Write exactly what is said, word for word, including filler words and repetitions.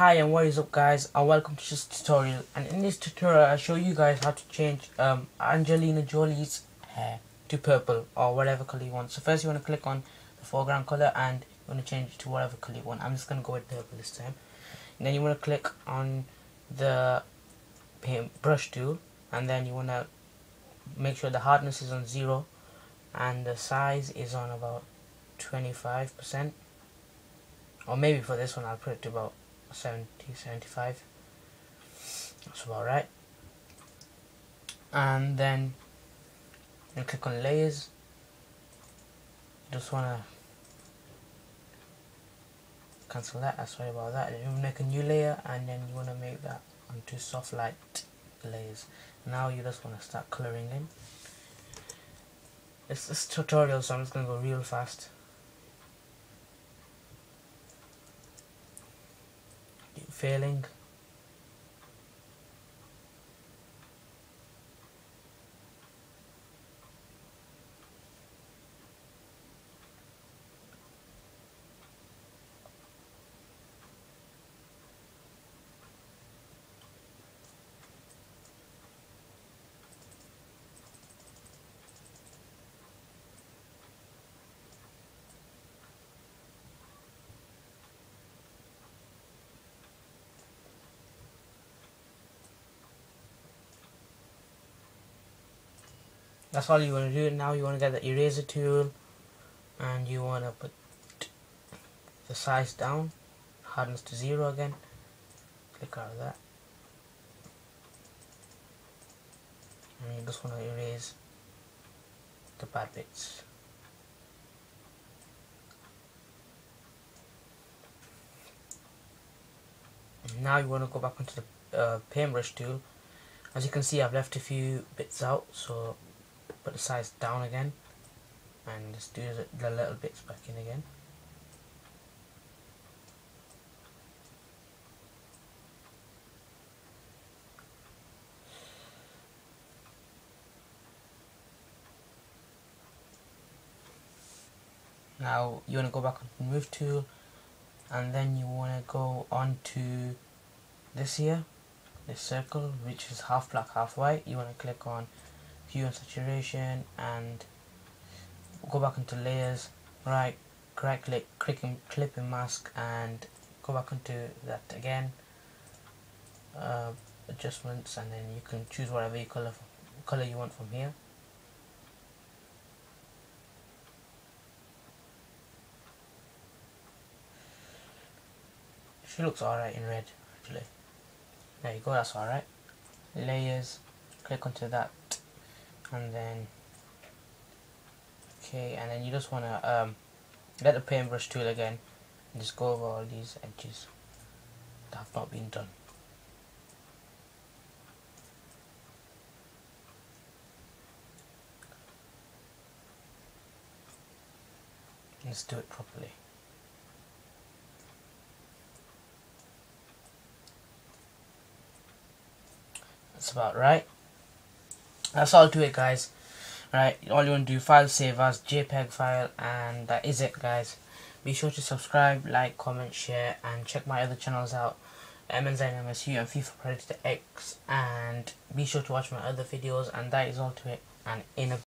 Hi and what is up guys, and welcome to this tutorial. And in this tutorial I'll show you guys how to change um, Angelina Jolie's hair to purple or whatever color you want. So first you want to click on the foreground color and you want to change it to whatever color you want. I'm just going to go with purple this time. And then you want to click on the paint brush tool, and then you want to make sure the hardness is on zero and the size is on about twenty-five percent, or maybe for this one I'll put it to about seventy, seventy-five. That's about right. And then you click on layers. Just wanna cancel that. Sorry about that. You make a new layer, and then you wanna make that onto soft light layers. Now you just wanna start coloring in. It's this tutorial, so I'm just gonna go real fast. Failing. That's all you want to do. Now you want to get the eraser tool, and you want to put the size down, hardness to zero again. Click out of that, and you just want to erase the bad bits. And now you want to go back into the uh, paintbrush tool. As you can see, I've left a few bits out, so put the size down again and just do the, the little bits back in again. Now you want to go back on the move tool, and then you want to go on to this here, this circle which is half black half white. You want to click on hue and saturation and go back into layers, right right click, click in, clip and mask, and go back into that again, uh, adjustments, and then you can choose whatever you color, color you want from here. She looks alright in red actually. There you go, that's alright. Layers, click onto that, and then okay, and then you just want to um, get the paintbrush tool again and just go over all these edges that have not been done. Let's do it properly. That's about right. That's all to it guys. Right, all you want to do, file save as JPEG file, and that is it guys. Be sure to subscribe, like, comment, share, and check my other channels out, M N Z M S U and FifaPredatorX, and be sure to watch my other videos. And that is all to it, and in a